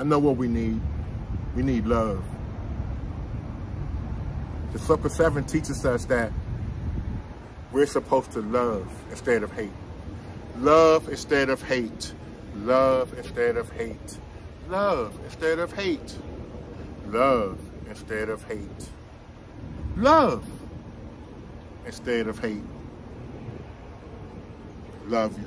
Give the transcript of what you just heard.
I know what we need. We need love. The Supper 7 teaches us that we're supposed to love instead of hate. Love instead of hate. Love instead of hate. Love instead of hate. Love instead of hate. Love instead of hate. Love you.